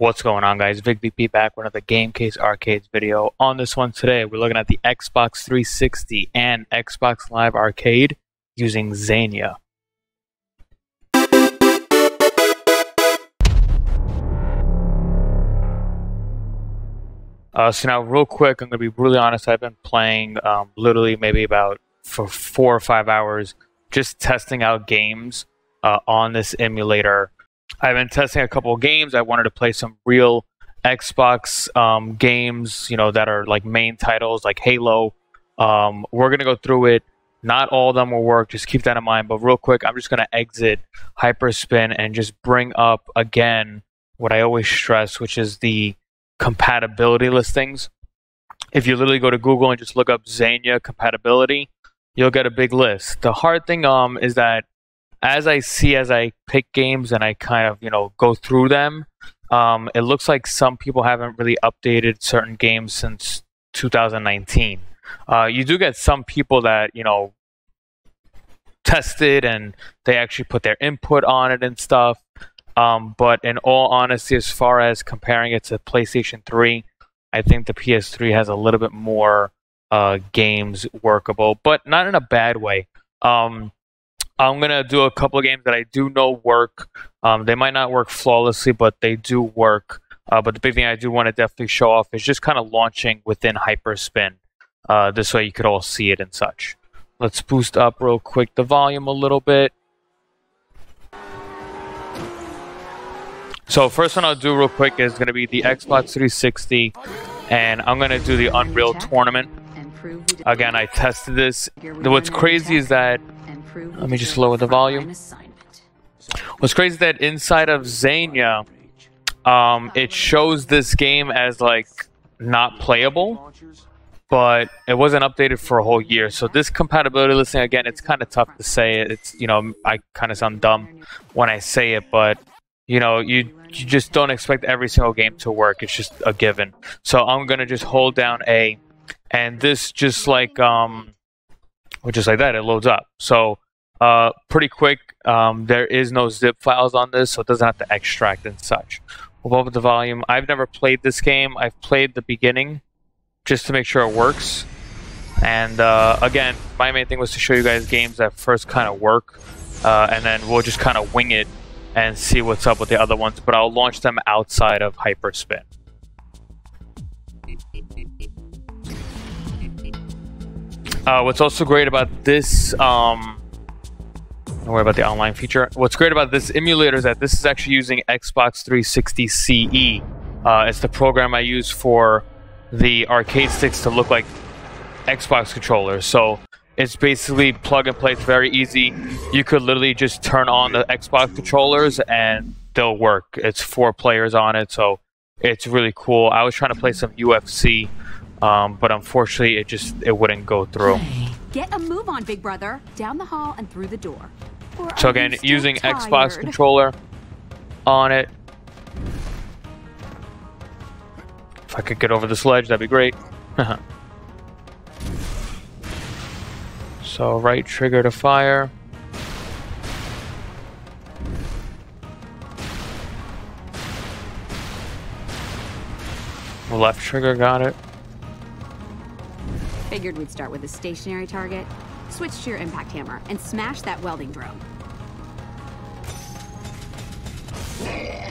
What's going on, guys? Vic_VP back with another GameCase Arcades video. On this one today, we're looking at the Xbox 360 and Xbox Live Arcade using Xenia. So now, real quick, I'm going to be brutally honest. I've been playing literally maybe about for 4 or 5 hours just testing out games on this emulator. I've been testing a couple of games. I wanted to play some real Xbox games, you know, that are like main titles, like Halo. We're going to go through it. Not all of them will work. Just keep that in mind. But real quick, I'm just going to exit Hyperspin and just bring up again what I always stress, which is the compatibility listings. If you literally go to Google and just look up Xenia compatibility, you'll get a big list. The hard thing is that as I pick games and I kind of, you know, go through them, it looks like some people haven't really updated certain games since 2019. You do get some people that, you know, tested and they actually put their input on it and stuff. But in all honesty, as far as comparing it to PlayStation 3, I think the PS3 has a little bit more games workable, but not in a bad way. I'm going to do a couple of games that I do know work. They might not work flawlessly, but they do work. But the big thing I do want to definitely show off is just kind of launching within Hyperspin. This way you could all see it and such. Let's boost up real quick the volume a little bit. So first one I'll do real quick is going to be the Xbox 360. And I'm going to do the Unreal Tournament. Again, I tested this. What's crazy is that... Let me just lower the volume. What's crazy is that inside of Xenia, it shows this game as like not playable, but it wasn't updated for a whole year. So this compatibility listing, again, it's kind of tough to say it. It's, you know, I kind of sound dumb when I say it, but you know, you just don't expect every single game to work. It's just a given. So I'm gonna just hold down A, and this just like just like that, it loads up. So pretty quick. There is no zip files on this, so it doesn't have to extract and such. We'll bump up the volume. I've never played this game. I've played the beginning just to make sure it works. And again, my main thing was to show you guys games that first kind of work, and then we'll just kind of wing it and see what's up with the other ones. But I'll launch them outside of Hyperspin. What's also great about this, don't worry about the online feature. What's great about this emulator is that this is actually using Xbox 360 CE. It's the program I use for the arcade sticks to look like Xbox controllers. So it's basically plug and play. It's very easy. You could literally just turn on the Xbox controllers and they'll work. It's 4 players on it, so it's really cool. I was trying to play some UFC. But unfortunately, it wouldn't go through. Get a move on, big brother. Down the hall and through the door. So again, using Xbox controller on it. If I could get over this ledge, that'd be great. So right trigger to fire. Left trigger, got it. Figured we'd start with a stationary target. Switch to your impact hammer and smash that welding drone. Unit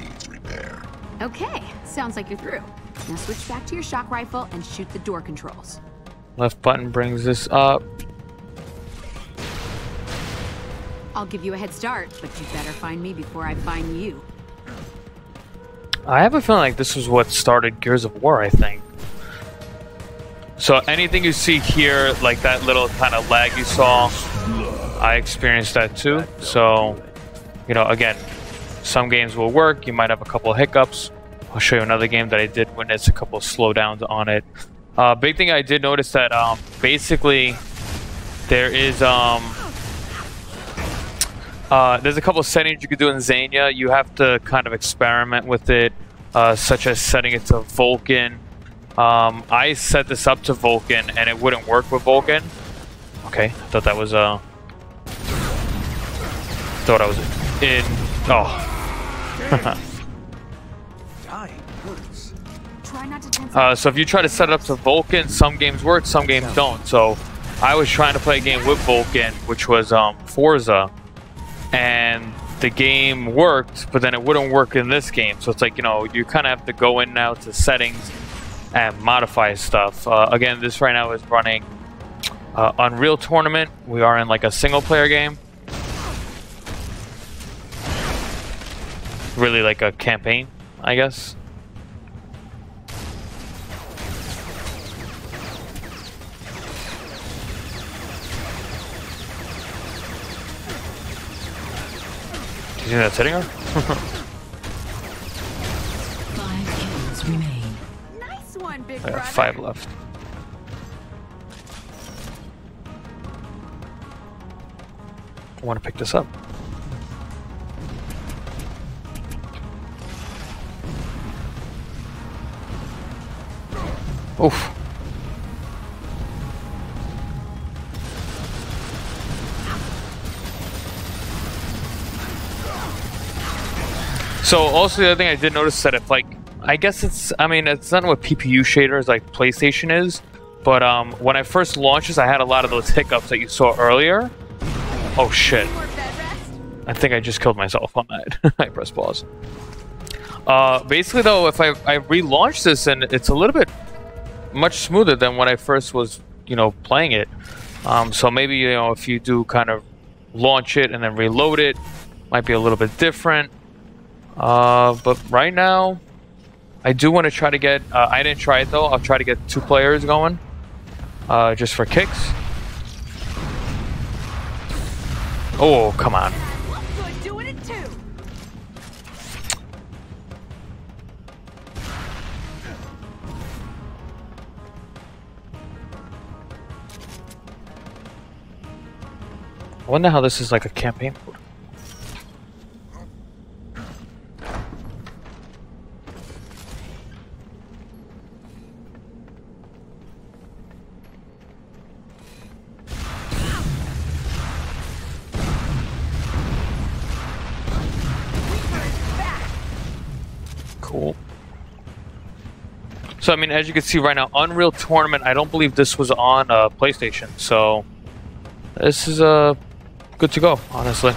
needs repair. Okay, sounds like you're through. Now switch back to your shock rifle and shoot the door controls. Left button brings this up. I'll give you a head start, but you better find me before I find you. I have a feeling like this was what started Gears of War, I think. So anything you see here, like that little kind of lag you saw, I experienced that too. So, you know, again, some games will work. You might have a couple of hiccups. I'll show you another game that I did witness a couple of slowdowns on it. Big thing I did notice that basically there is there's a couple of settings you could do in Xenia. You have to kind of experiment with it, such as setting it to Vulkan. I set this up to Vulkan and it wouldn't work with Vulkan. Okay, I thought that was thought I was in. Oh, So if you try to set it up to Vulkan, some games work, some games don't. So I was trying to play a game with Vulkan, which was Forza, and the game worked, but then it wouldn't work in this game. So it's like, you know, you kind of have to go in now to settings and modify stuff. Again, this right now is running Unreal Tournament. We are in like a single-player game. Really like a campaign, I guess. Do you think that's hitting her? 5 kills remain. Nice one, big brother. I got 5 left. I want to pick this up. Oof. So also the other thing I did notice that if like, I guess it's, I mean, it's not what PPU shaders like PlayStation is, but when I first launched this, I had a lot of those hiccups that you saw earlier. Oh shit. I think I just killed myself on that. I pressed pause. Basically though, if I relaunch this, and it's a little bit much smoother than when I first was, you know, playing it. So maybe, you know, if you do kind of launch it and then reload it, might be a little bit different. But right now, I do want to try to get, I didn't try it though, I'll try to get 2 players going, just for kicks. Oh, come on. I wonder how this is like a campaign mode. So, I mean, as you can see right now, Unreal Tournament, I don't believe this was on PlayStation. So, this is good to go, honestly.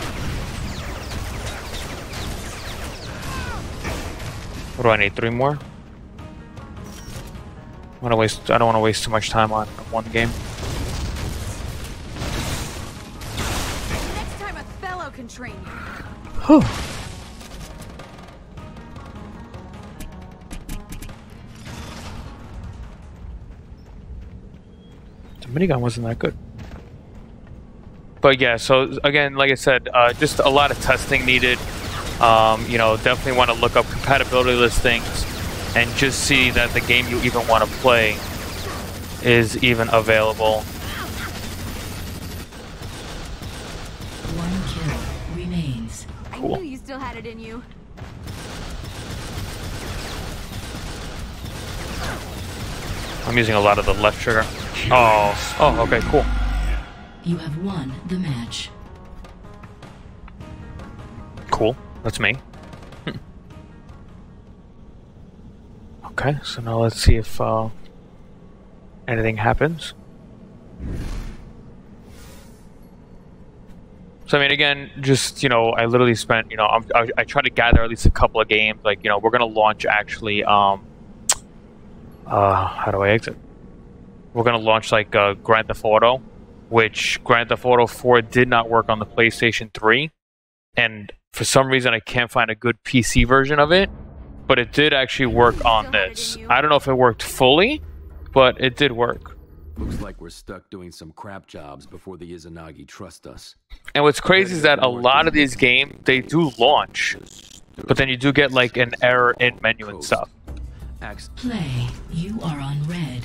What do I need? 3 more? I don't want to waste too much time on one game. Next time a fellow can train you. Whew. Minigun wasn't that good, but yeah, so again, like I said, just a lot of testing needed. You know, definitely want to look up compatibility listings and just see that the game you even want to play is even available. 1 kill remains. Cool. I knew you still had it in you. I'm using a lot of the left trigger. Oh, oh, okay, cool. You have won the match. Cool, that's me. Okay, so now let's see if anything happens. So I mean, again, just, you know, I literally spent, you know, I tried to gather at least a couple of games. Like, you know, we're gonna launch actually. How do I exit? We're gonna launch like Grand Theft Auto, which Grand Theft Auto 4 did not work on the PlayStation 3, and for some reason I can't find a good PC version of it, but it did actually work on this. I don't know if it worked fully, but it did work. Looks like we're stuck doing some crap jobs before the Izanagi trust us. And what's crazy is that a lot of these games, they do launch, but then you do get like an error in menu and stuff. Play. You are on red.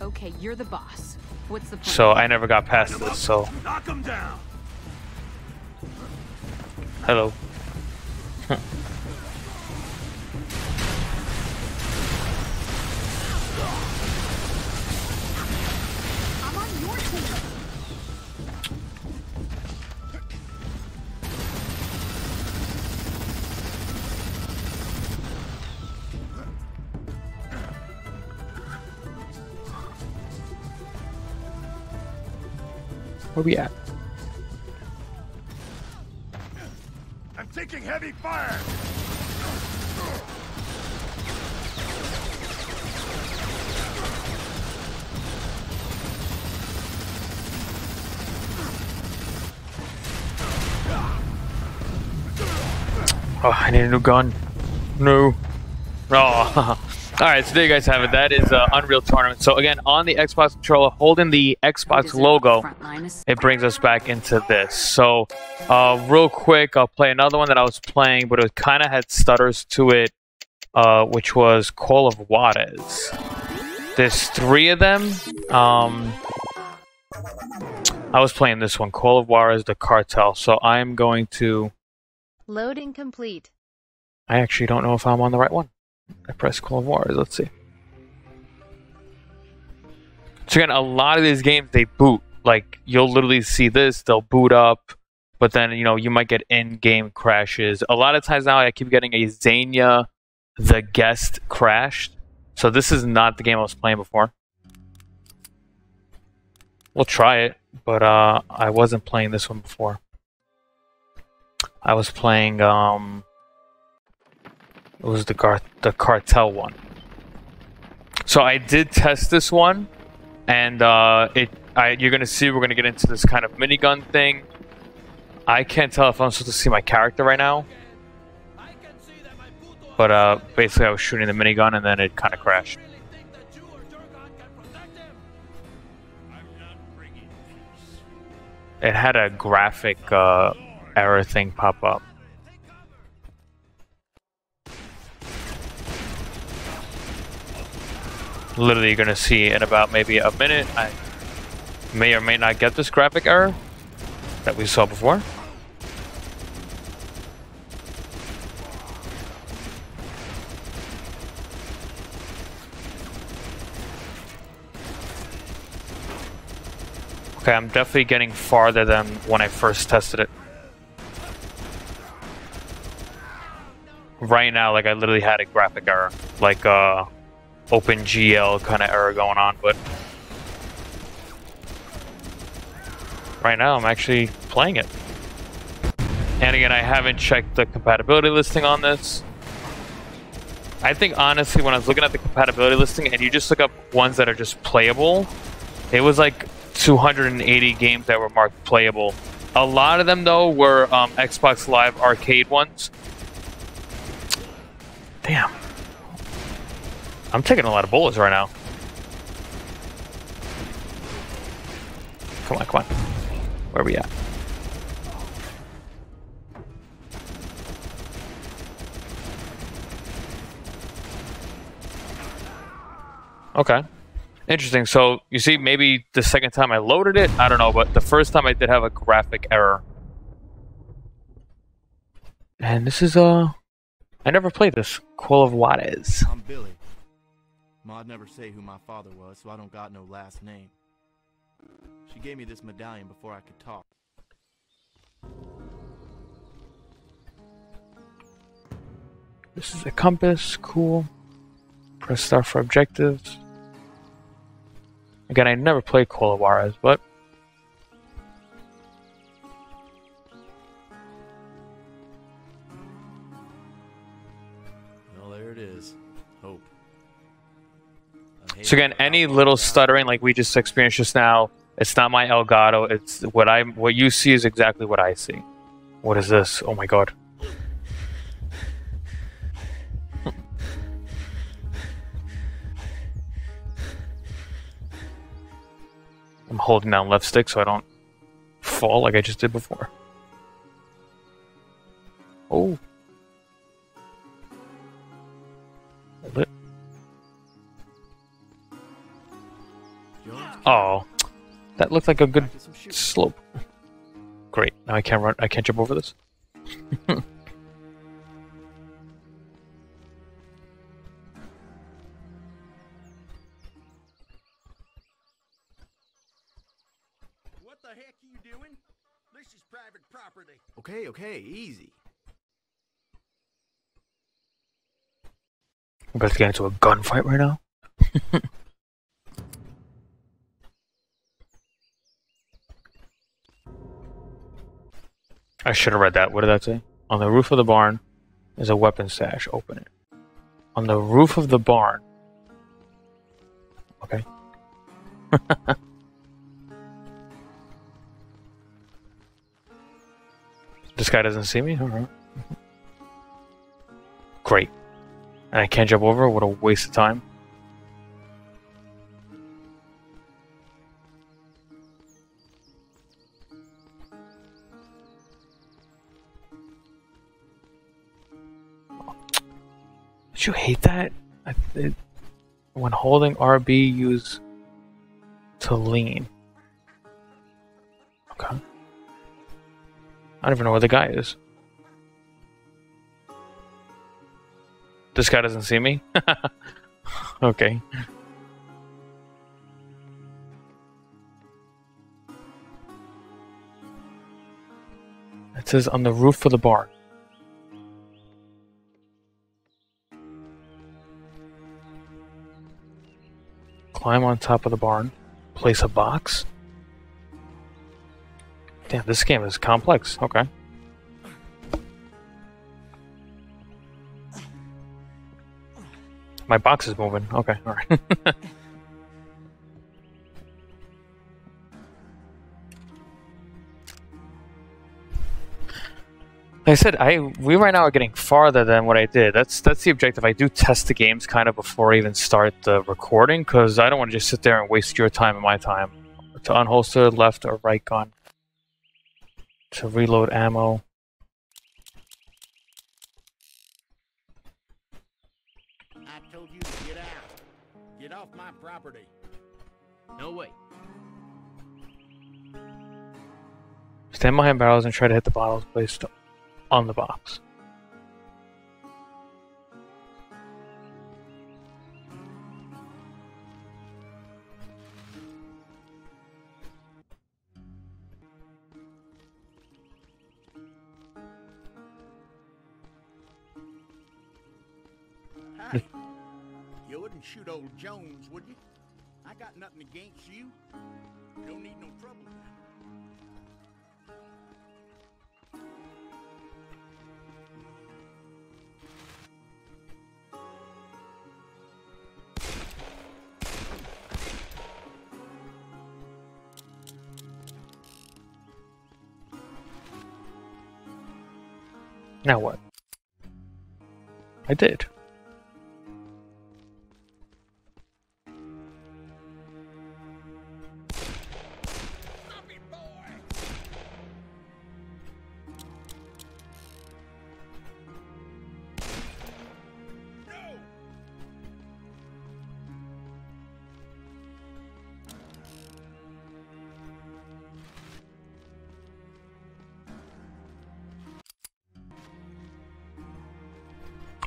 Okay, you're the boss. What's the plan? So I never got past this. So knock him down. Hello. I'm on your team. Where we at? I'm taking heavy fire. Oh, I need a new gun. No. Oh. Alright, so there you guys have it. That is Unreal Tournament. So again, on the Xbox controller, holding the Xbox logo, it brings us back into this. So real quick, I'll play another one that I was playing, but it kind of had stutters to it, which was Call of Juarez. There's three of them. I was playing this one, Call of Juarez the Cartel. So I'm going to... Loading complete. I actually don't know if I'm on the right one. I press Call of Juarez. Let's see. So again, a lot of these games, they boot. Like, you'll literally see this. They'll boot up. But then, you know, you might get in-game crashes. A lot of times now, I keep getting a Xenia, the guest, crashed. So this is not the game I was playing before. We'll try it. But I wasn't playing this one before. I was playing, it was the cartel one. So I did test this one, and you're gonna see we're gonna get into this kind of minigun thing. I can't tell if I'm supposed to see my character right now, but basically I was shooting the minigun and then it kind of crashed. It had a graphic error thing pop up. Literally, you're gonna see in about maybe a minute, I may or may not get this graphic error that we saw before. Okay, I'm definitely getting farther than when I first tested it. Right now, like, I literally had a graphic error, like OpenGL kind of error going on, but right now I'm actually playing it. And again, I haven't checked the compatibility listing on this. I think honestly, when I was looking at the compatibility listing, and you just look up ones that are just playable, it was like 280 games that were marked playable. A lot of them though were Xbox Live Arcade ones. Damn. I'm taking a lot of bullets right now. Come on, come on. Where are we at? Okay. Interesting. So, you see, maybe the second time I loaded it, I don't know, but the first time I did have a graphic error. And this is, I never played this. Call of Juarez. I'm Billy. Ma'd never say who my father was, so I don't got no last name. She gave me this medallion before I could talk. This is a compass. Cool. Press star for objectives. Again, I never played Call of Juarez, but... So again, any little stuttering like we just experienced just now, it's not my Elgato. It's what you see is exactly what I see. What is this? Oh my god. I'm holding down left stick so I don't fall like I just did before. Oh. Hold it. Oh, that looked like a good slope. Great. Now I can't run. I can't jump over this. What the heck are you doing? This is private property. Okay, okay, easy. I'm about to get into a gunfight right now. I should have read that. What did that say? On the roof of the barn is a weapon stash. Open it. On the roof of the barn. Okay. This guy doesn't see me? Alright. Great. And I can't jump over? What a waste of time. Did you hate that? When holding RB, use to lean. Okay. I don't even know where the guy is. This guy doesn't see me? Okay. It says on the roof of the bar. Climb on top of the barn. Place a box. Damn, this game is complex. Okay. My box is moving. Okay, alright. Like I said, we right now are getting farther than what I did. That's the objective. I do test the games kind of before I even start the recording, because I don't want to just sit there and waste your time and my time. To unholster left or right gun. To reload ammo. I told you to get out. Get off my property. No way. Stand behind barrels and try to hit the bottles placed on the box. Hey, you wouldn't shoot old Jones, would you? I got nothing against you. You don't need no trouble. Now what? I did.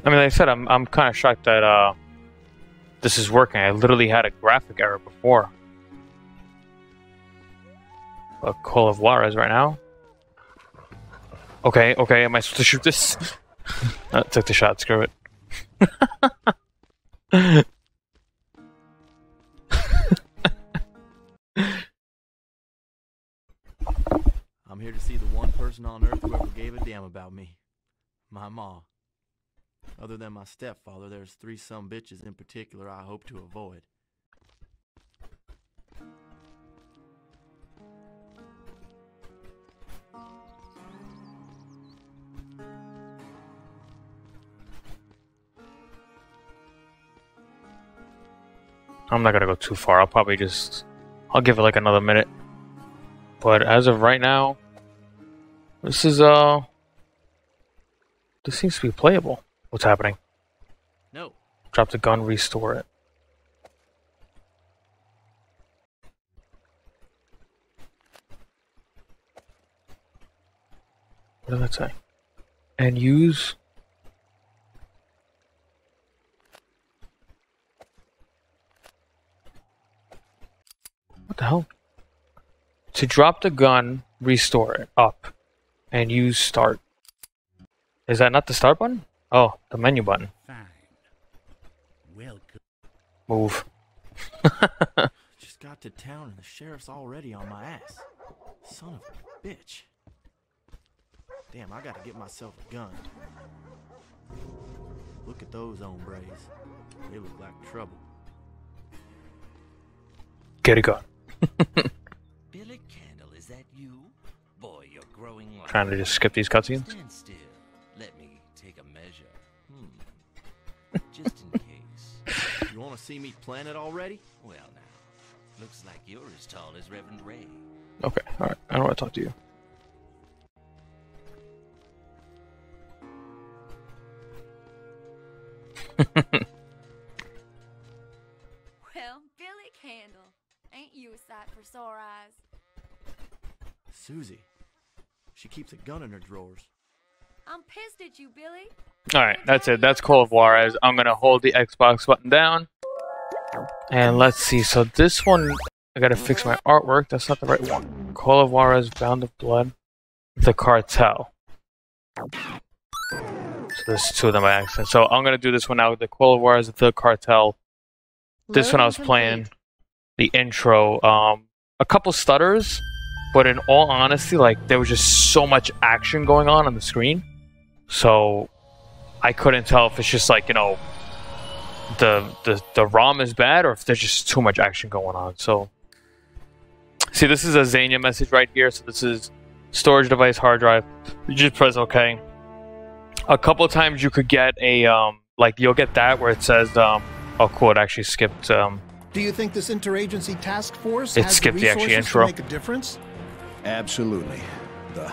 I mean, like I said, I'm kind of shocked that this is working. I literally had a graphic error before. But Call of Juarez right now. Okay, okay, am I supposed to shoot this? No, it took the shot, screw it. I'm here to see the one person on earth who ever gave a damn about me. My mom. Other than my stepfather, there's three some bitches in particular I hope to avoid. I'm not gonna go too far. I'll probably just... I'll give it like another minute. But as of right now... This is, this seems to be playable. What's happening? No. Drop the gun, restore it. What did that say? And use... What the hell? To drop the gun, restore it. Up. And use start. Is that not the start button? Oh, the menu button. Fine. Welcome. Move. Just got to town and the sheriff's already on my ass. Son of a bitch. Damn, I gotta get myself a gun. Look at those hombres. They look like trouble. Get a gun. Billy Candle, is that you? Boy, you're growing like... Trying to just skip these cutscenes? Stand still. Let me take a measure. Just in case. You want to see me plan it already? Well, now. Looks like you're as tall as Reverend Ray. Okay, alright. I don't want to talk to you. Well, Billy Candle, ain't you a sight for sore eyes? Susie, she keeps a gun in her drawers. I'm pissed at you, Billy. Alright, that's it. That's Call of Juarez. I'm gonna hold the Xbox button down. And let's see. So this one, I gotta fix my artwork. That's not the right one. Call of Juarez, Bound of Blood, the Cartel. So there's two of them by accident. So I'm gonna do this one now with the Call of Juarez, the Cartel. This one I was playing the intro. A couple stutters, but in all honesty, like there was just so much action going on the screen, so I couldn't tell if it's just like, you know, the ROM is bad or if there's just too much action going on. So see, this is a Xenia message right here. So this is storage device, hard drive. You just press OK. A couple of times you could get a like you'll get that where it says oh cool, it actually skipped. Do you think this interagency task force has the resources to make a difference? Absolutely. The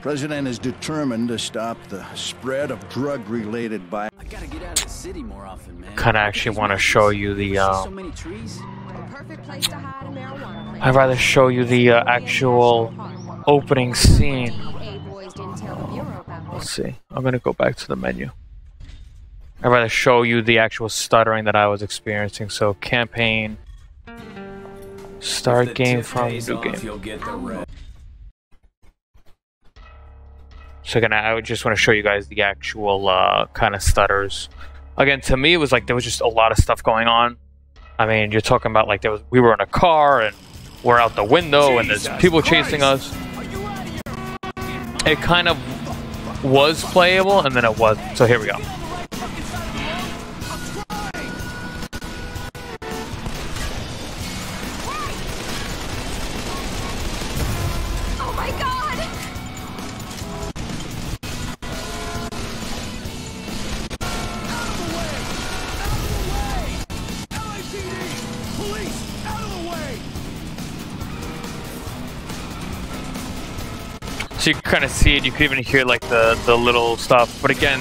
president is determined to stop the spread of drug-related violence. I gotta get out of the city more often, man. Kind of actually want to show you the. So many trees. Perfect place to hide a marijuana plant. I'd rather show you the actual opening scene. Let's see. I'm gonna go back to the menu. I'd rather show you the actual stuttering that I was experiencing. So campaign, start game from new game. So again, I would just want to show you guys the actual kind of stutters. Again, to me, it was like there was just a lot of stuff going on. I mean, you're talking about like there was we were in a car and we're out the window and there's people chasing us. It kind of was playable and then it wasn't. So here we go. So you can kind of see it, you can even hear like the little stuff, but again,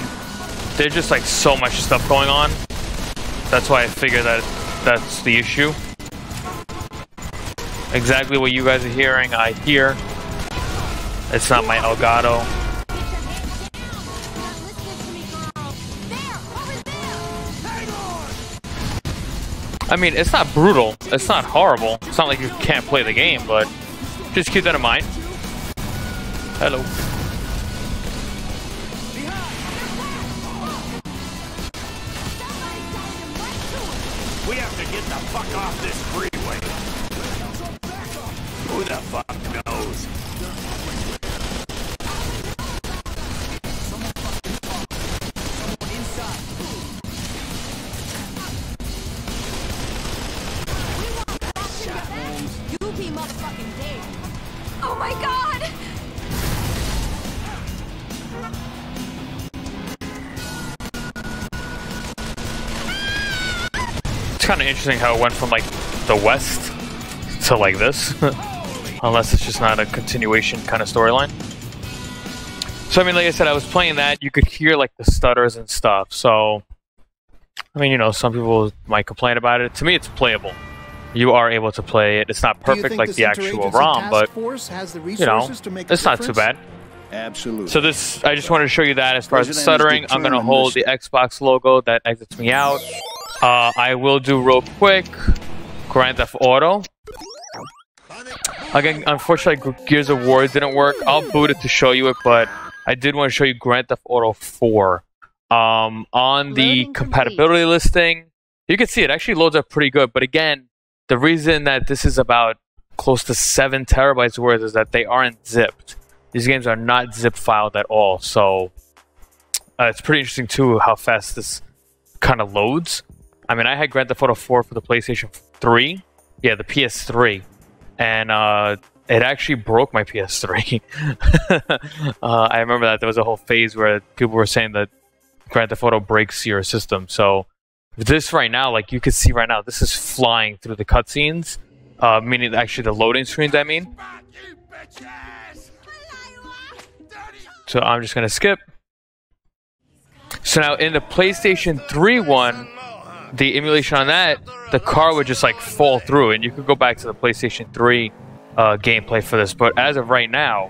there's just like so much stuff going on. That's why I figure that that's the issue. Exactly what you guys are hearing, I hear. It's not my Elgato. I mean, it's not brutal, it's not horrible, it's not like you can't play the game, but just keep that in mind. Hello. We have to get the fuck off this freeway. Who the fuck knows? You be motherfucking dead. Oh my god! It's kind of interesting how it went from like the west to like this, unless it's just not a continuation kind of storyline. So I mean, like I said, I was playing that, you could hear like the stutters and stuff. So I mean, you know, some people might complain about it. To me, it's playable. You are able to play it. It's not perfect like the actual ROM, but you know, it's not too bad. Absolutely. So this, I just wanted to show you that as far as stuttering. I'm gonna hold the Xbox logo that exits me out. I will do real quick Grand Theft Auto. Again, unfortunately, Gears of War didn't work. I'll boot it to show you it, but I did want to show you Grand Theft Auto 4. On the compatibility listing, you can see it actually loads up pretty good. But again, the reason that this is about close to 7 terabytes worth is that they aren't zipped. These games are not zip filed at all, so it's pretty interesting too how fast this kind of loads. I mean, I had Grand Theft Auto 4 for the PlayStation 3, yeah, the PS3, and it actually broke my PS3. I remember that there was a whole phase where people were saying that Grand Theft Auto breaks your system. So this right now, like you can see right now, this is flying through the cutscenes, meaning actually the loading screens, I mean. So I'm just gonna skip. So now in the PlayStation 3 one, the emulation on that, the car would just like fall through, and you could go back to the PlayStation 3 gameplay for this. But as of right now,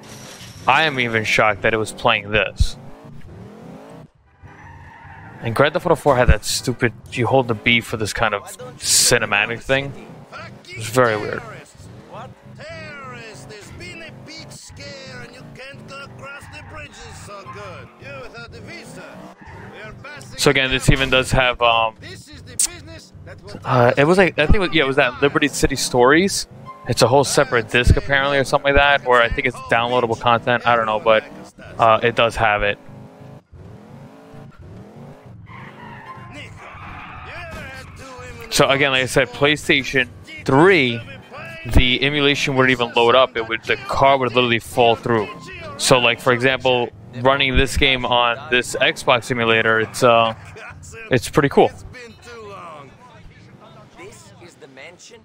I am even shocked that it was playing this. And Grand Theft Auto 4 had that stupid, you hold the B for this kind of cinematic thing. It's very weird. So again, this even does have it was like, I think it was, yeah, it was that Liberty City Stories. It's a whole separate disc apparently, or something like that, or I think it's downloadable content. I don't know, but it does have it. So again, like I said, PlayStation 3, the emulation wouldn't even load up. It would, the car would literally fall through. So like for example, running this game on this Xbox emulator, it's pretty cool. This is the mansion.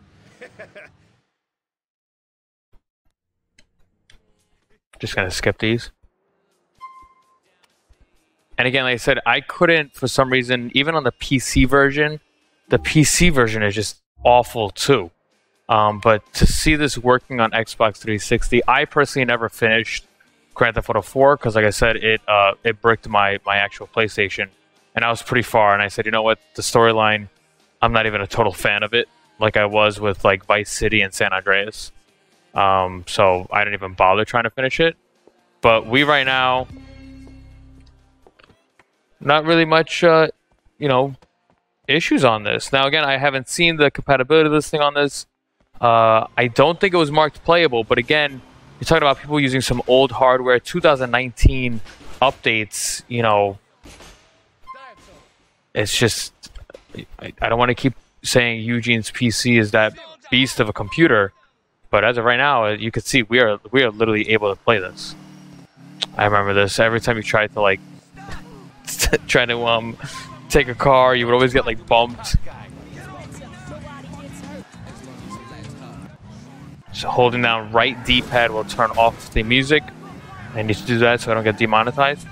Just gonna skip these. And again, like I said, I couldn't, for some reason, even on the PC version, the PC version is just awful too. But to see this working on Xbox 360, I personally never finished Grand Theft Auto 4 because, like I said, it bricked my actual PlayStation, and I was pretty far. And I said, you know what, the storyline, I'm not even a total fan of it, like I was with like Vice City and San Andreas. So I didn't even bother trying to finish it. But we right now, not really much, you know, issues on this. Now again, I haven't seen the compatibility of this thing on this. I don't think it was marked playable, but again, you're talking about people using some old hardware, 2019 updates, you know. It's just, I don't want to keep saying Eugene's PC is that beast of a computer, but as of right now, you can see we are literally able to play this. I remember this. Every time you tried to like try to take a car, you would always get like bumped. So holding down right D-pad will turn off the music. I need to do that so I don't get demonetized.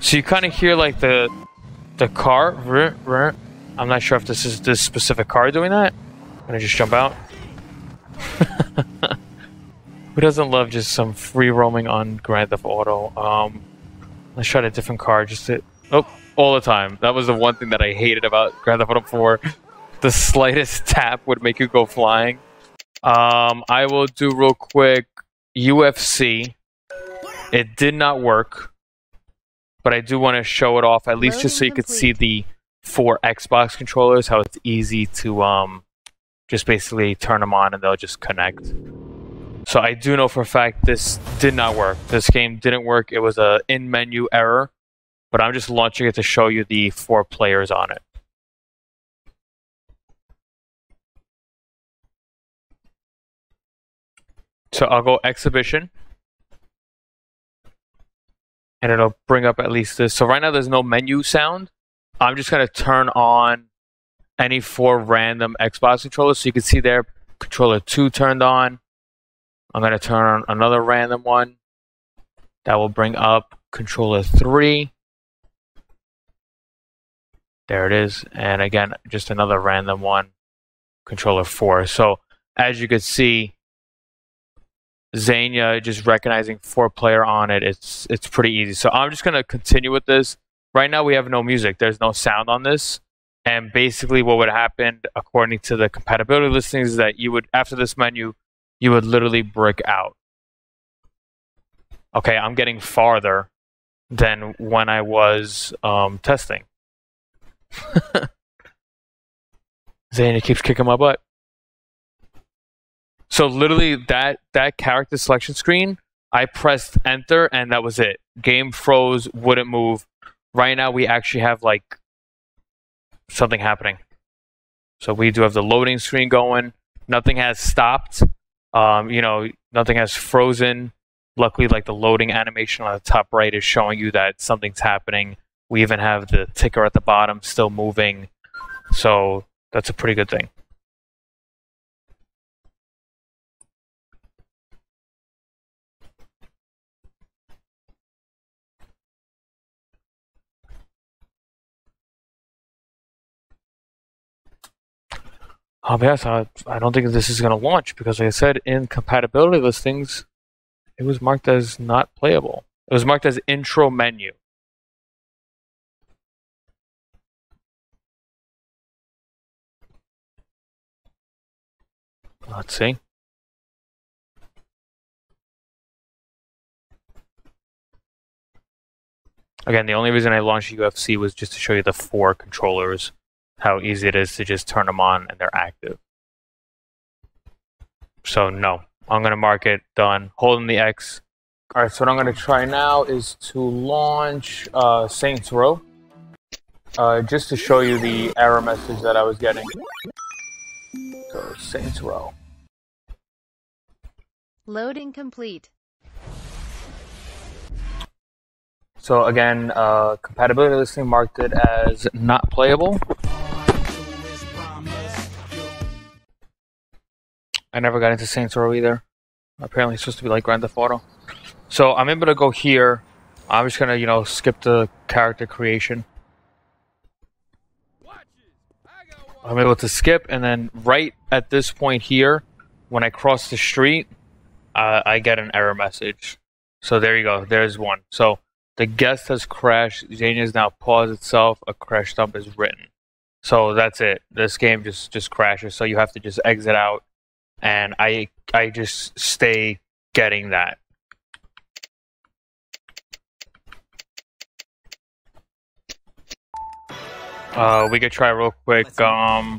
So you kind of hear like the car. I'm not sure if this is this specific car doing that. I'm gonna just jump out. Who doesn't love just some free roaming on Grand Theft Auto? Let's try a different car just to... Oh, all the time. That was the one thing that I hated about Grand Theft Auto 4. The slightest tap would make you go flying. I will do real quick UFC. It did not work, but I do want to show it off, at least just so you could see the four Xbox controllers, how it's easy to just basically turn them on and they'll just connect. So I do know for a fact this did not work. This game didn't work. It was a in-menu error. But I'm just launching it to show you the four players on it. So I'll go exhibition. And it'll bring up at least this. So right now there's no menu sound. I'm just going to turn on any four random Xbox controllers. So you can see there, controller 2 turned on. I'm going to turn on another random one. That will bring up controller 3. There it is. And again, just another random one. Controller 4. So as you can see, Xenia, just recognizing four player on it, it's pretty easy. So I'm just going to continue with this. Right now we have no music. There's no sound on this. And basically what would happen, according to the compatibility listings, is that you would, after this menu, you would literally brick out. Okay, I'm getting farther than when I was testing. Xenia keeps kicking my butt. So literally that character selection screen, I pressed enter and that was it. Game froze, wouldn't move. Right now we actually have like something happening. So we do have the loading screen going. Nothing has stopped. You know, nothing has frozen. Luckily, like the loading animation on the top right is showing you that something's happening. We even have the ticker at the bottom still moving. So that's a pretty good thing. Yes, I don't think this is going to launch because, like I said, in compatibility listings, it was marked as not playable. It was marked as intro menu. Let's see. Again, the only reason I launched UFC was just to show you the four controllers, how easy it is to just turn them on and they're active. So no, I'm going to mark it done, holding the X. All right, so what I'm going to try now is to launch Saints Row, just to show you the error message that I was getting. So Saints Row. Loading complete. So again, compatibility listing marked it as not playable. I never got into Saints Row either. Apparently it's supposed to be like Grand Theft Auto. So I'm able to go here. I'm just gonna, you know, skip the character creation. I'm able to skip, and then right at this point here, when I cross the street, I get an error message. So there you go, there's one. So the guest has crashed. Xenia is now paused itself. A crash dump is written. So that's it. This game just crashes. So you have to just exit out. And I just stay getting that. We could try real quick. I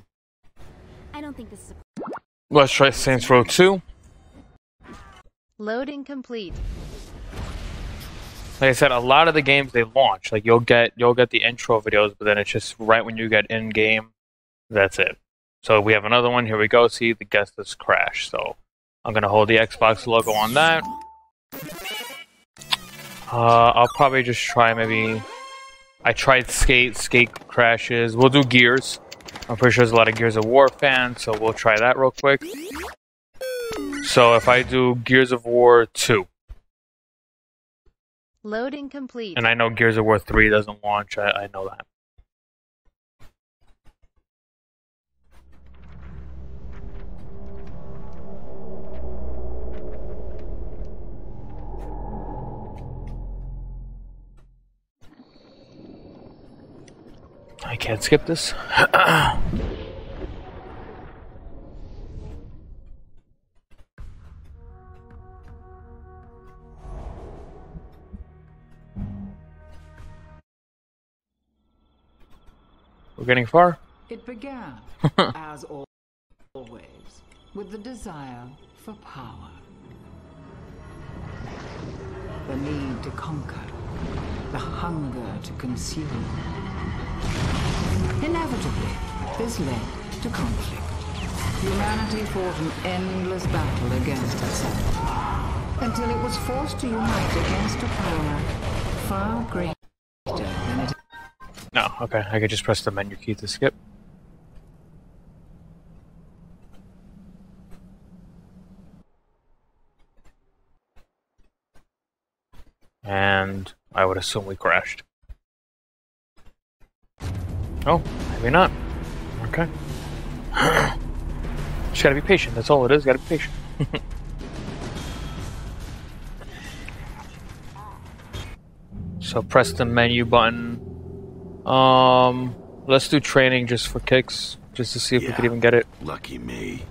don't think this is. Let's try Saints Row 2. Loading complete. Like I said, a lot of the games they launch, like you'll get the intro videos, but then it's just right when you get in game, that's it. So we have another one. Here we go. See, the guest has crashed. So I'm gonna hold the Xbox logo on that. I'll probably just try maybe. I tried Skate. Skate crashes. We'll do Gears. I'm pretty sure there's a lot of Gears of War fans, so we'll try that real quick. So if I do Gears of War 2. Loading complete. And I know Gears of War 3 doesn't launch. I know that. I can't skip this. We're getting far. It began, as always, with the desire for power. The need to conquer, the hunger to consume. Inevitably, this led to conflict. Humanity fought an endless battle against itself, until it was forced to unite against a power far greater than it. No, okay, I could just press the menu key to skip. And I would assume we crashed. Oh, maybe not. Okay. Just gotta be patient, that's all it is, gotta be patient. So press the menu button. Let's do training just for kicks, just to see if we could even get it. Lucky me.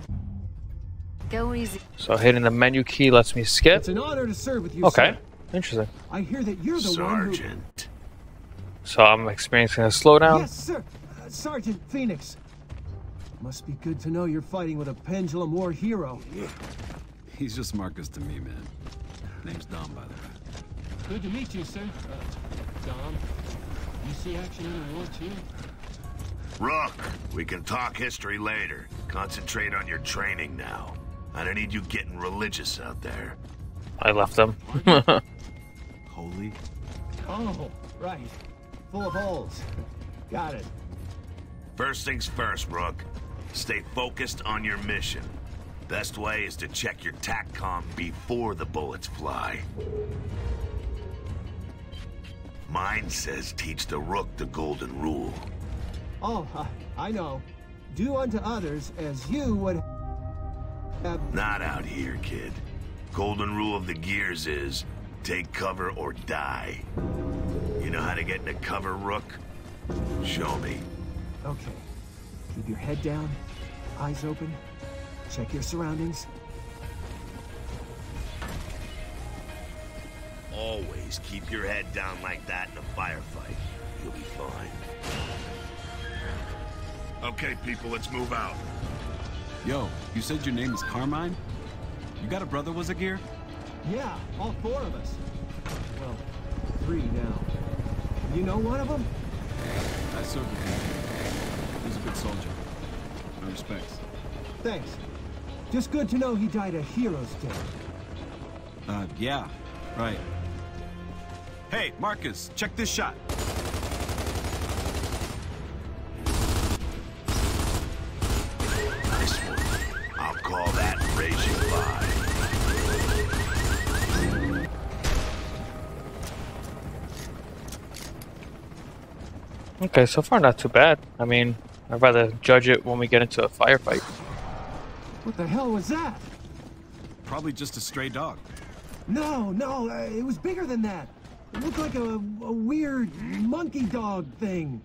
Go easy. So hitting the menu key lets me skip. It's an honor to serve with you, okay, sir. Interesting. I hear that you're the Sergeant. So I'm experiencing a slowdown. Yes, sir. Sergeant Phoenix. Must be good to know you're fighting with a Pendulum War hero. He's just Marcus to me, man. Name's Dom, by the way. Good to meet you, sir. Dom, you see action in World War II? Rook, we can talk history later. Concentrate on your training now. I don't need you getting religious out there. I left them. Holy. Oh, right. Full of holes. Got it. First things first, Rook. Stay focused on your mission. Best way is to check your TACCOM before the bullets fly. Mine says teach the Rook the golden rule. Oh, I know. Do unto others as you would have... Not out here, kid. Golden rule of the Gears is, take cover or die. You know how to get into cover, Rook? Show me. Okay. Keep your head down, eyes open, check your surroundings. Always keep your head down like that in a firefight. You'll be fine. Okay, people, let's move out. Yo, you said your name is Carmine? You got a brother was a gear? Yeah, all four of us. Well, three now. You know one of them? I served with him. He's a good soldier. My respects. Thanks. Just good to know he died a hero's death. Yeah. Right. Hey, Marcus, check this shot. Nice one. I'll call that raging vibe. Okay, so far not too bad. I mean, I'd rather judge it when we get into a firefight. What the hell was that? Probably just a stray dog. No, no, it was bigger than that. It looked like a weird monkey dog thing.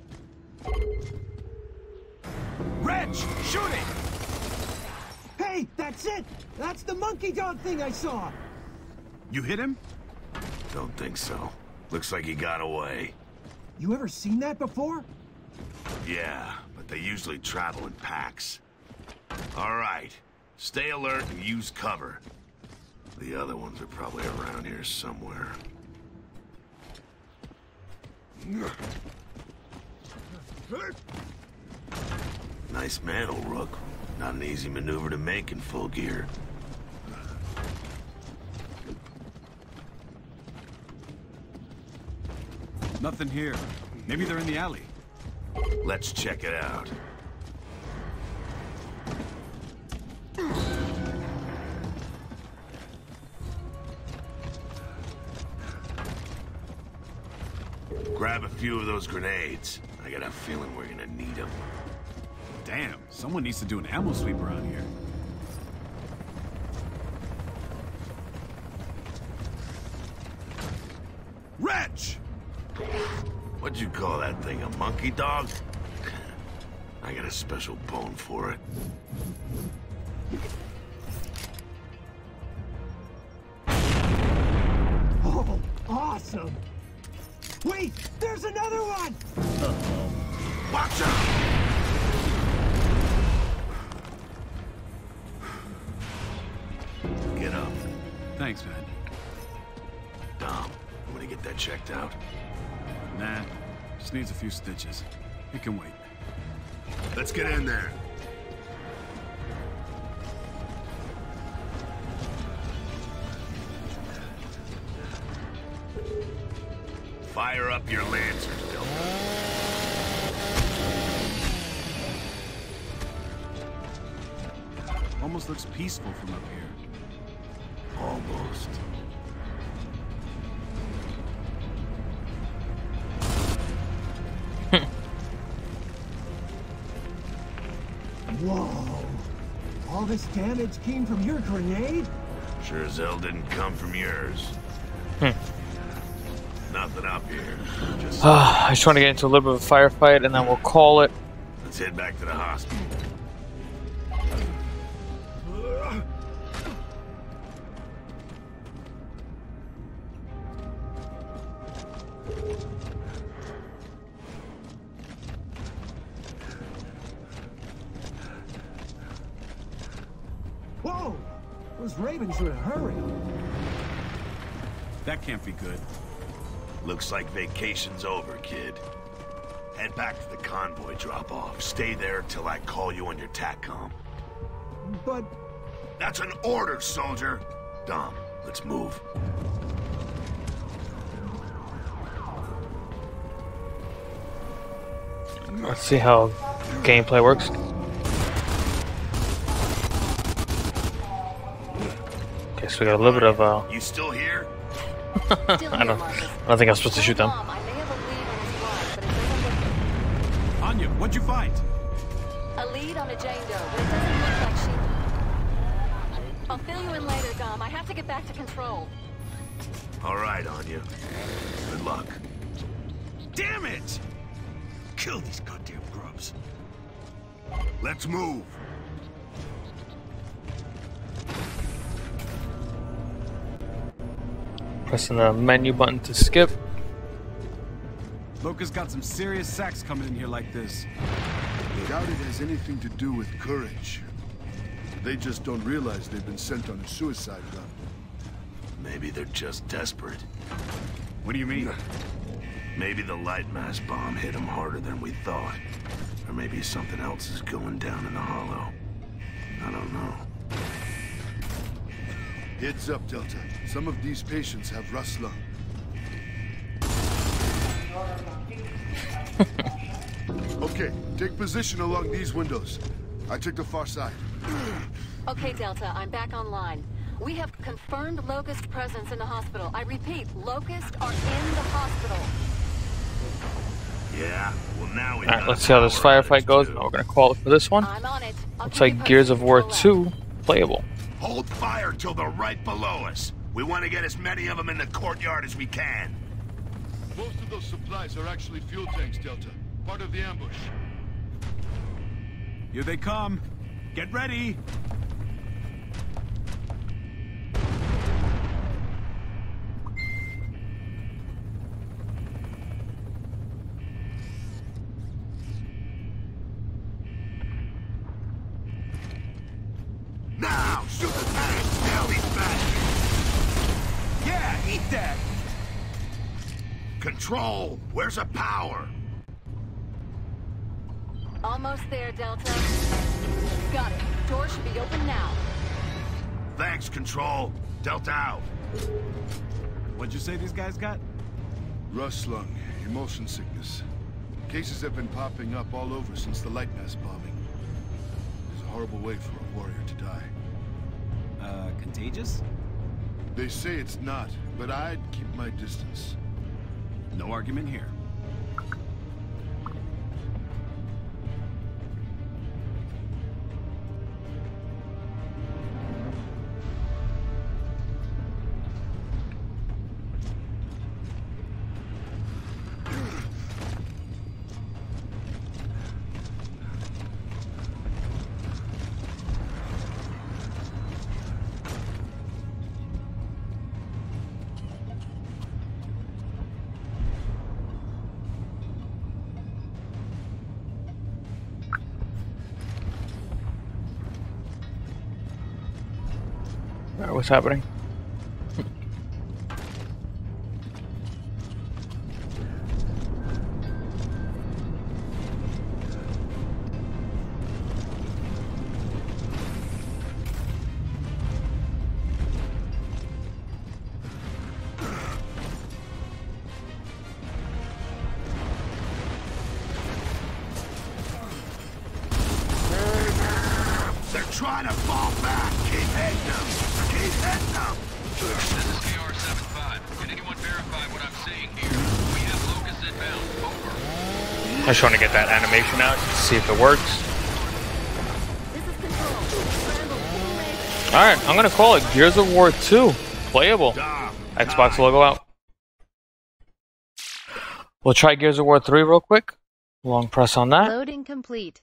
Wrench, shoot it! Hey, that's it! That's the monkey dog thing I saw! You hit him? Don't think so. Looks like he got away. You ever seen that before? Yeah, but they usually travel in packs. All right, stay alert and use cover. The other ones are probably around here somewhere. Nice mantle, Rook. Not an easy maneuver to make in full gear. Nothing here. Maybe they're in the alley. Let's check it out. Grab a few of those grenades. I got a feeling we're gonna need them. Damn, someone needs to do an ammo sweep around here. Wretch! What'd you call that thing, a monkey dog? I got a special bone for it. Oh, awesome! Wait! There's another one! Uh-oh. Watch out! Get up. Thanks, man. Dom, I'm gonna get that checked out. Nah. Just needs a few stitches. It can wait. Let's get in there. Fire up your lancers, Bill. Almost looks peaceful from up here. Almost. Whoa! All this damage came from your grenade? Sure as hell didn't come from yours. Nothing up here. Just I just want to get into a little bit of a firefight and then we'll call it. Let's head back to the hospital. those ravens in a hurry. That can't be good. Looks like vacation's over, kid. Head back to the convoy drop-off. Stay there till I call you on your TACCOM. But... That's an order, soldier! Dom, let's move. Let's see how gameplay works. Okay, so we got a little bit of You still here? I don't think I was supposed to shoot them. Anya, what'd you find? A lead on a Jane Doe, but it doesn't look like she... I'll fill you in later, Dom. I have to get back to control. All right, Anya. Good luck. Damn it! Kill these goddamn grubs. Let's move. Pressing the menu button to skip. Loca's got some serious sacks coming in here like this. I doubt it has anything to do with courage. They just don't realize they've been sent on a suicide run. Maybe they're just desperate. What do you mean? Maybe the light mass bomb hit them harder than we thought. Or maybe something else is going down in the hollow. I don't know. Heads up, Delta. Some of these patients have rust lung. Okay, take position along these windows. I took the far side. Okay, Delta, I'm back online. We have confirmed Locust presence in the hospital. I repeat, Locust are in the hospital. Yeah, well now we... Alright, let's see how this firefight goes. Now we're gonna call it for this one. I'm on it. Looks like Gears of War 2 playable. Hold fire till they're right below us. We want to get as many of them in the courtyard as we can. Most of those supplies are actually fuel tanks, Delta. Part of the ambush. Here they come. Get ready. Control! Where's the power? Almost there, Delta. Got it. Door should be open now. Thanks, Control. Delta out. What'd you say these guys got? Rust lung, emotion sickness. Cases have been popping up all over since the light mass bombing. It's a horrible way for a warrior to die. Contagious? They say it's not, but I'd keep my distance. No argument here. What's happening? They're trying to fall back. Keep hitting them. This is PR-75. Can anyone verify what I'm seeing here? We have Locust inbound. Over. I just want to get that animation out to see if it works. Alright, I'm going to call it Gears of War 2. Playable. Xbox logo out. We'll try Gears of War 3 real quick. Long press on that. Loading complete.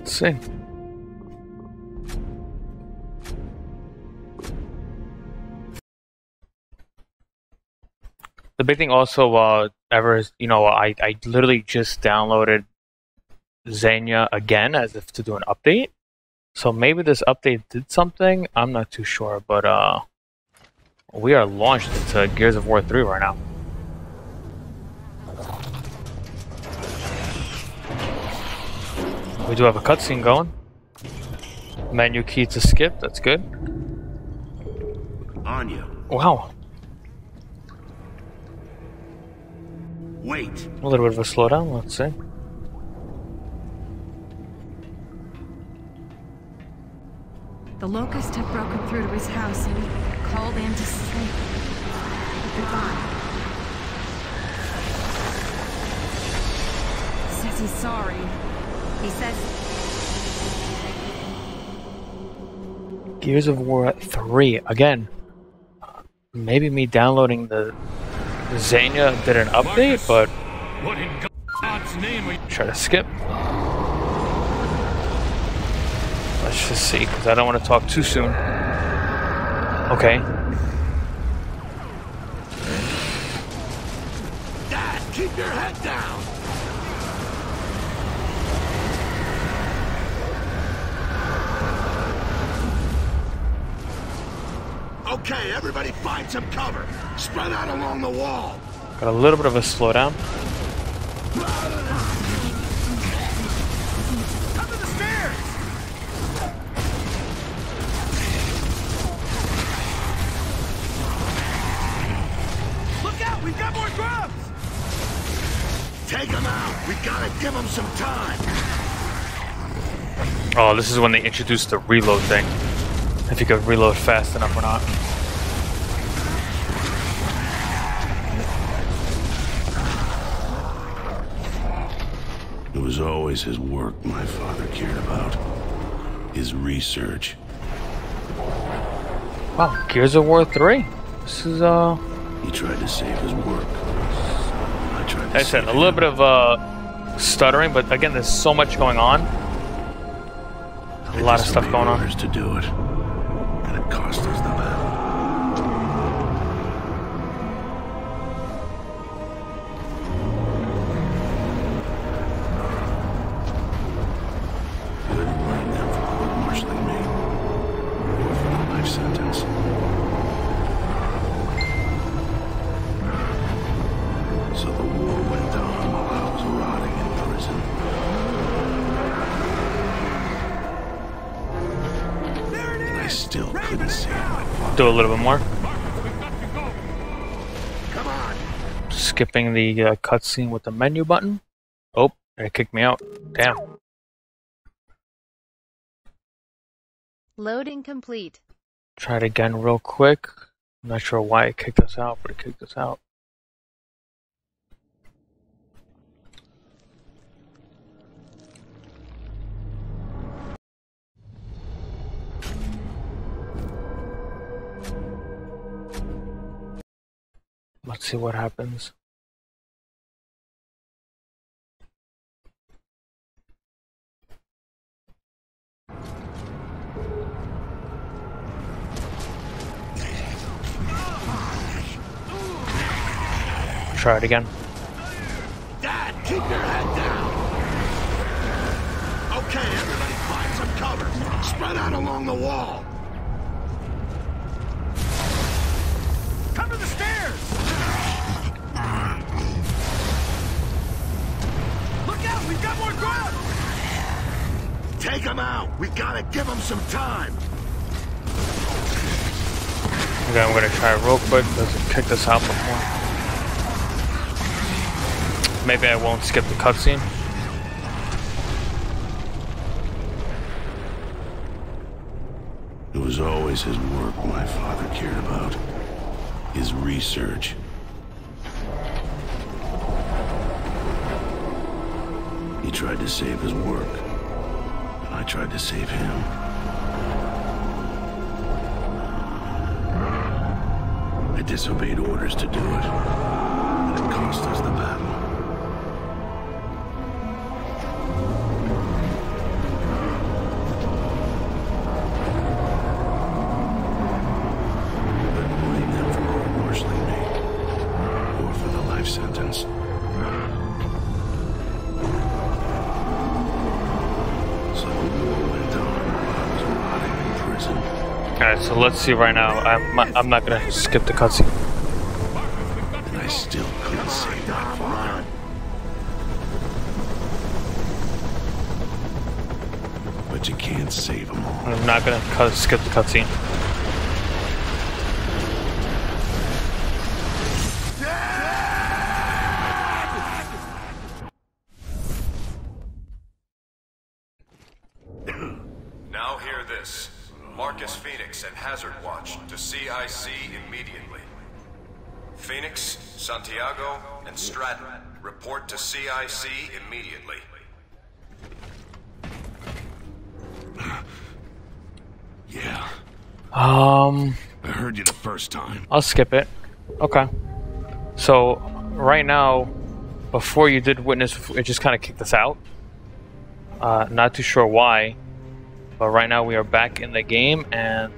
Let's see. The big thing also, ever is, you know, I literally just downloaded Xenia again as if to do an update. So maybe this update did something. I'm not too sure, but we are launched into Gears of War 3 right now. We do have a cutscene going. Menu key to skip. That's good. Anya. Wow. Wait. A little bit of a slowdown. Let's see. The locusts have broken through to his house and called in to sleep. But they're gone. Says he's sorry. He says... Gears of War 3. Again, maybe me downloading the Xenia did an update, but... What in God's name are you... Try to skip. Let's just see, because I don't want to talk too soon. Okay. Dad, keep your head down! Okay, everybody find some cover. Spread out along the wall. Got a little bit of a slowdown. Come to the stairs! Look out, we've got more grubs! Take them out. We gotta give them some time. Oh, this is when they introduced the reload thing. If you could reload fast enough or not. It was always his work my father cared about. His research. Wow, Gears of War 3. This is, He tried to save his work. I tried to save a little bit of, stuttering, but again, there's so much going on. A lot of stuff going on. To do it. Cost us the battle. Good blame them for court-martialing me, or for the life sentence. So the war went on while I was rotting in prison. There it is. And I still couldn't save my father. Do a little bit more. Come on. Skipping the cutscene with the menu button. Oh, it kicked me out. Damn. Loading complete. Try it again real quick. I'm not sure why it kicked us out, but it kicked us out. Let's see what happens. Try it again. Dad, keep your head down. Okay, everybody, find some cover. Spread out along the wall. Come to the stairs. Look out! We've got more grub! Take them out! We gotta give them some time! Okay, I'm gonna try real quick because it kicked us out before. Maybe I won't skip the cutscene. It was always his work my father cared about. His research. He tried to save his work, and I tried to save him. I disobeyed orders to do it, and it cost us the battle. Alright, so let's see right now. I'm not gonna skip the cutscene. I still couldn't save that far. But you can't save them all. I'm not gonna skip the cutscene. Now hear this. Marcus Phoenix and Hazard Watch to CIC immediately. Phoenix, Santiago, and Stratton, report to CIC immediately. Yeah. I heard you the first time. I'll skip it. Okay. So, right now, before you did witness, it just kind of kicked us out. Not too sure why. But right now we are back in the game and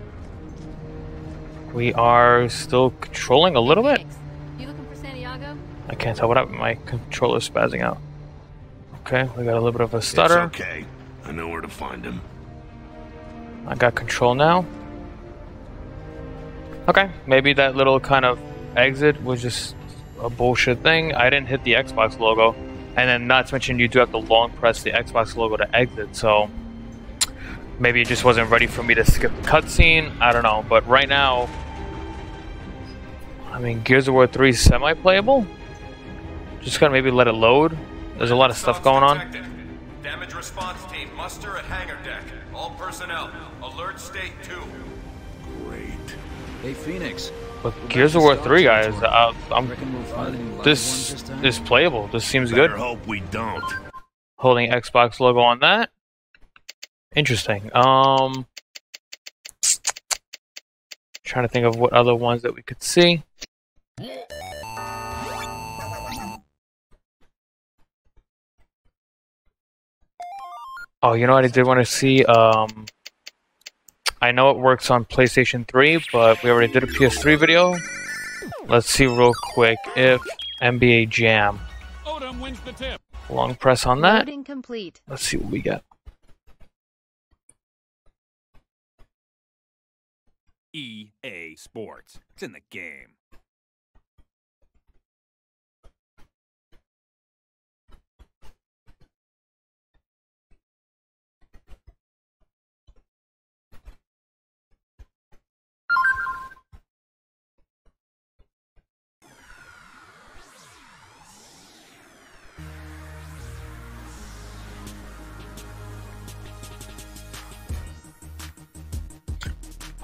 we are still controlling a little bit. You looking for Santiago? I can't tell what happened. My controller's spazzing out. Okay, we got a little bit of a stutter. It's okay. I know where to find him. I got control now. Okay, maybe that little kind of exit was just a bullshit thing. I didn't hit the Xbox logo. And then not to mention you do have to long press the Xbox logo to exit, so maybe it just wasn't ready for me to skip the cutscene. I don't know. But right now, I mean, Gears of War 3 is semi-playable. Just gotta maybe let it load. There's a lot of stuff going on. Damage response team muster at hangar deck. All personnel, alert state 2. Great. Hey, Phoenix. But Gears of War 3, guys, this is playable. This seems good. I hope we don't. Holding Xbox logo on that. Interesting. Trying to think of what other ones that we could see. Oh, you know what I did want to see? I know it works on PlayStation 3, but we already did a PS3 video. Let's see real quick if NBA Jam. Odom wins the tip. Long press on that. Let's see what we got. EA Sports. It's in the game.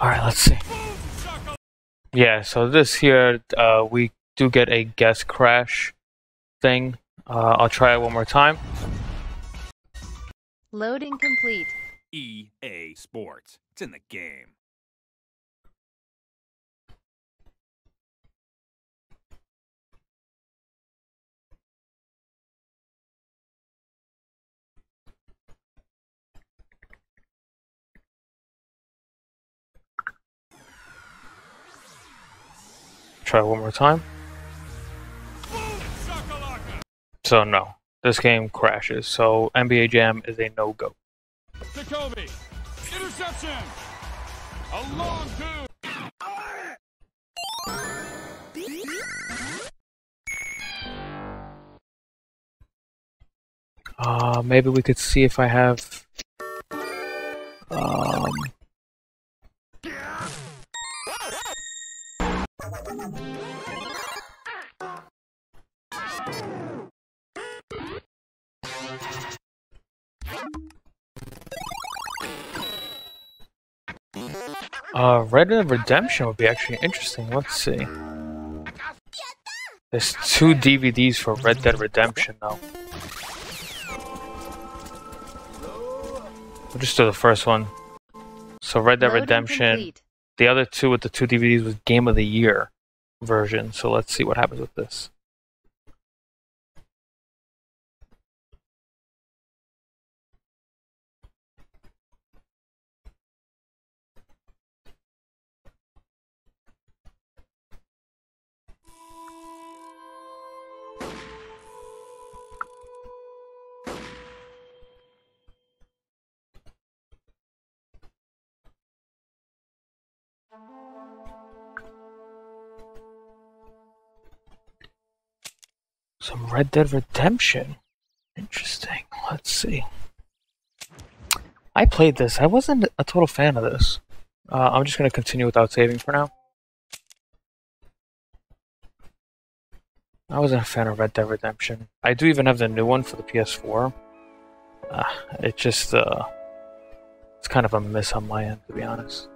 Alright, let's see. Yeah, so this here, we do get a guest crash thing. I'll try it one more time. Loading complete. EA Sports. It's in the game. Try one more time. So no, this game crashes. So NBA Jam is a no-go. Interception. A long two. Maybe we could see if I have. Red Dead Redemption would be actually interesting. Let's see. There's 2 DVDs for Red Dead Redemption though. We'll just do the first one. So Red Dead Redemption. The other two with the 2 DVDs was Game of the Year version. So let's see what happens with this. Some Red Dead Redemption. Interesting. Let's see. I played this. I wasn't a total fan of this. I'm just going to continue without saving for now. I wasn't a fan of Red Dead Redemption. I do even have the new one for the PS4. It just, it's kind of a miss on my end, to be honest.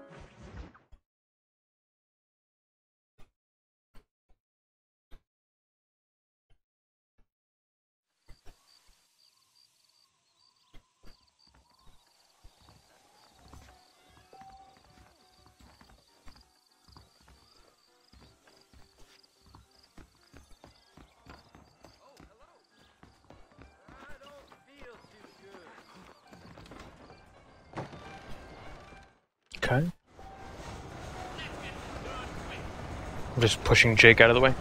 I'm just pushing Jake out of the way.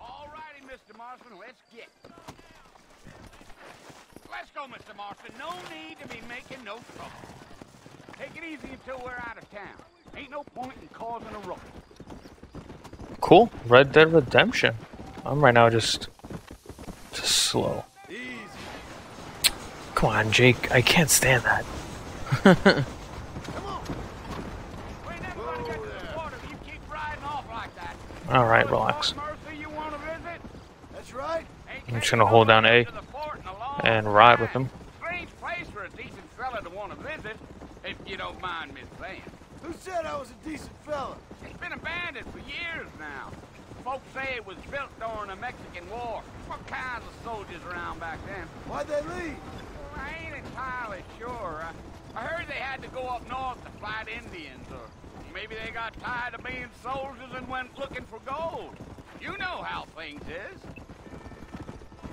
All righty, Mr. Marston, let's get. Let's go, Mr. Marston. No need to be making no trouble. Take it easy until we're out of town. Ain't no point in causing a ruckus. Cool. Red Dead Redemption. I'm right now just slow. Come on, Jake. I can't stand that. Come on. Wait, everybody got the water. You keep riding off like that. All right, relax. That's right. I'm just gonna hold down A and ride with him. Strange place for a decent fella to want to visit, if you don't mind me saying. Who said I was a decent fella? It's been abandoned for years now. Folks say it was built during the Mexican War. What kinds of soldiers around back then? Why'd they leave? I ain't entirely sure. I heard they had to go up north to fight Indians, or maybe they got tired of being soldiers and went looking for gold. You know how things is.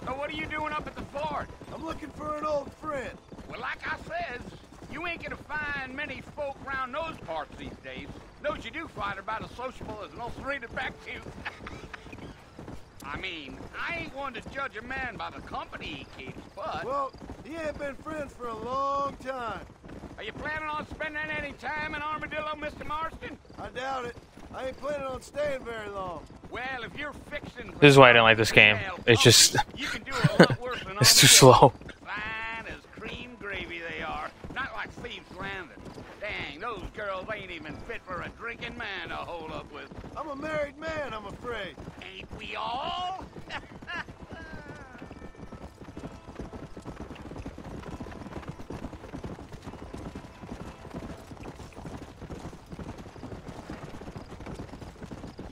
So what are you doing up at the fort? I'm looking for an old friend. Well, like I says, you ain't gonna find many folk around those parts these days. Those you do find are about as sociable as an old Serena back to you. I mean, I ain't one to judge a man by the company he keeps, but... Well, he ain't been friends for a long time. Are you planning on spending any time in Armadillo, Mr. Marston? I doubt it. I ain't planning on staying very long. Well, if you're fixing... This is why I don't like this game. It's just... You can do a lot worse than it's too slow. Fine as cream gravy they are. Not like Thieves Landing. Dang, those girls ain't even fit for a drinking man to hold up with. I'm a married man, I'm afraid. Ain't we all?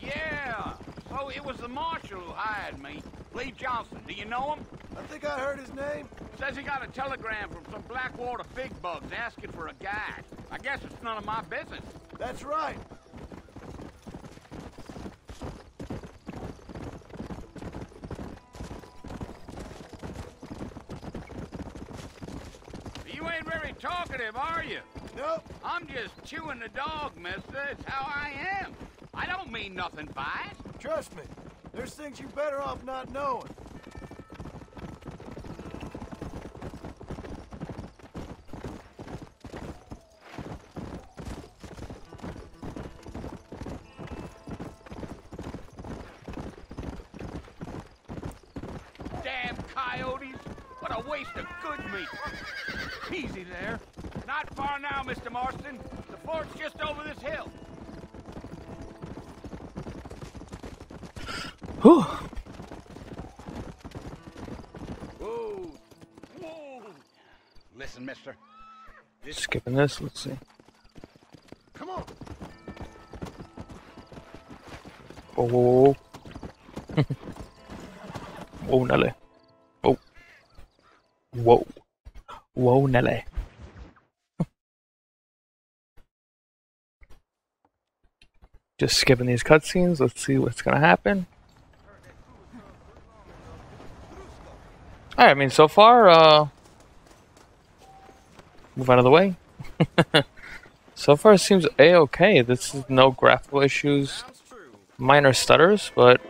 Yeah, so it was the marshal who hired me. Lee Johnson, do you know him? I think I heard his name. Says he got a telegram from some Blackwater fig bugs asking for a guide. I guess it's none of my business. That's right. You ain't very talkative, are you? Nope. I'm just chewing the dog, mister. It's how I am. I don't mean nothing by it. Trust me. There's things you're better off not knowing. Damn coyotes! What a waste of good meat. Easy there. Not far now, Mr. Marston. The fort's just over this hill. Whew. Whoa. Whoa. Listen, mister. This skipping this, let's see. Come on. Whoa, whoa, whoa. Whoa, Nelly. Whoa. Whoa. Whoa, Nelly. Just skipping these cutscenes, let's see what's gonna happen. Alright, I mean, so far, move out of the way. So far, it seems A-okay. This is no graphical issues, minor stutters, but...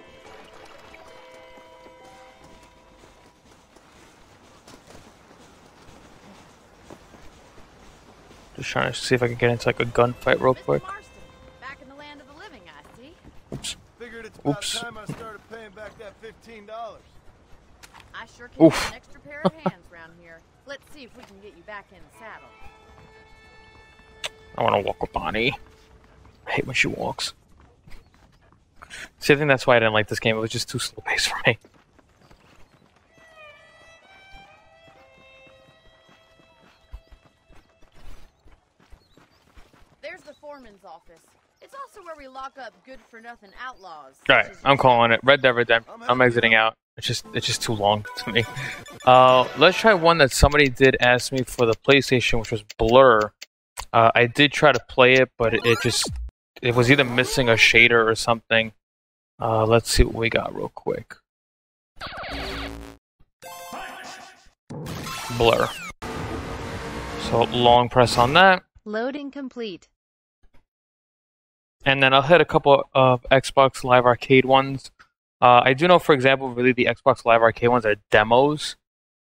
Just trying to see if I can get into, like, a gunfight real quick. Oops. I sure can get an extra pair of hands around here. Let's see if we can get you back in the saddle. I want to walk with Bonnie. I hate when she walks. See, I think that's why I didn't like this game. It was just too slow paced for me. There's the foreman's office. It's also where we lock up good-for-nothing outlaws. Alright, I'm calling it. Red Dead Redemption. I'm exiting out. It's just too long to me. Let's try one that somebody did ask me for the PlayStation, which was Blur. I did try to play it, but it was either missing a shader or something. Let's see what we got real quick. Blur. So long press on that. Loading complete. And then I'll hit a couple of Xbox Live Arcade ones. I do know, for example, really the Xbox Live Arcade ones are demos.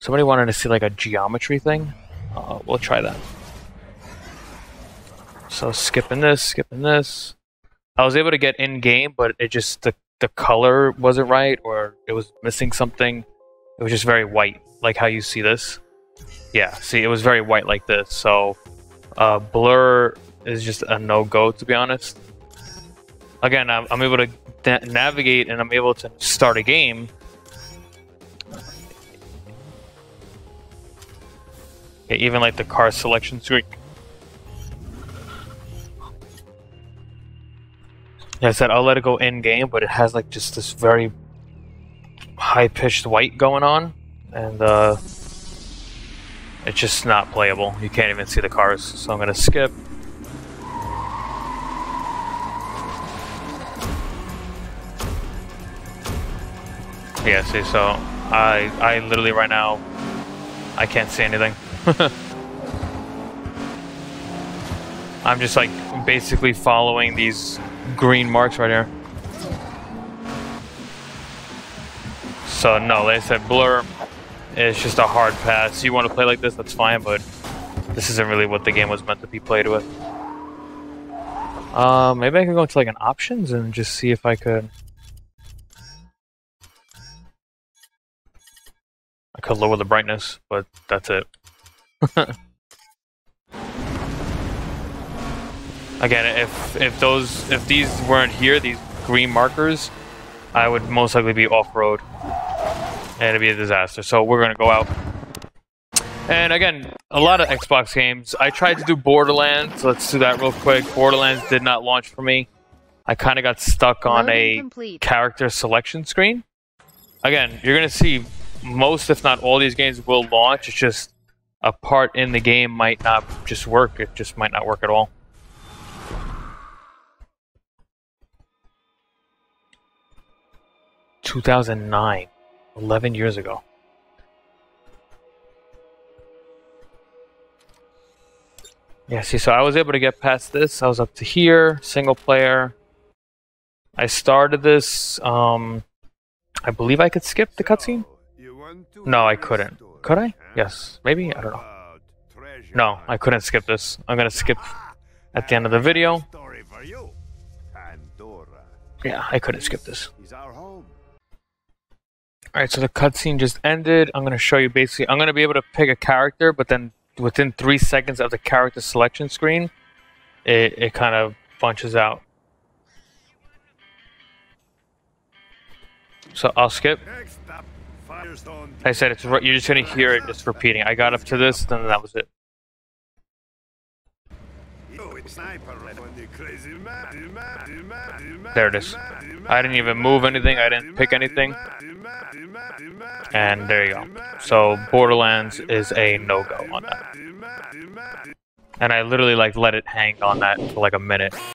Somebody wanted to see like a geometry thing. We'll try that. So skipping this, skipping this. I was able to get in game, but it just the color wasn't right, or it was missing something. It was just very white, like how you see this. Yeah, see, it was very white like this. So Blur is just a no-go, to be honest. Again, I'm able to navigate and I'm able to start a game. Okay, even like the car selection screen. Like I said, I'll let it go in game, but it has like just this very high-pitched white going on, and it's just not playable. You can't even see the cars, so I'm gonna skip. Yeah, see, so I literally right now I can't see anything. I'm just like basically following these green marks right here. So no, like I said, Blur is just a hard pass. You want to play like this, that's fine, but this isn't really what the game was meant to be played with. Maybe I could go into like an options and just see if I could. I could lower the brightness, but that's it. Again, if these weren't here, these green markers, I would most likely be off-road. And it'd be a disaster. So we're gonna go out. And again, a lot of Xbox games. I tried to do Borderlands. Let's do that real quick. Borderlands did not launch for me. I kind of got stuck on a character selection screen. Again, you're gonna see most, if not all, these games will launch. It's just a part in the game might not just work. It just might not work at all. ...2009. 11 years ago. Yeah, see, so I was able to get past this. I was up to here. Single player. I started this. I believe I could skip the cutscene? No, I couldn't. Could I? Yes. Maybe? I don't know. No, I couldn't skip this. I'm gonna skip at the end of the video. Yeah, I couldn't skip this. Alright, so the cutscene just ended. I'm going to show you basically... I'm going to be able to pick a character, but then within 3 seconds of the character selection screen, it kind of bunches out. So I'll skip. I said it's you're just going to hear it just repeating. I got up to this, then that was it. There it is. I didn't even move anything. I didn't pick anything. And there you go. So Borderlands is a no-go on that. And I literally like let it hang on that for like a minute.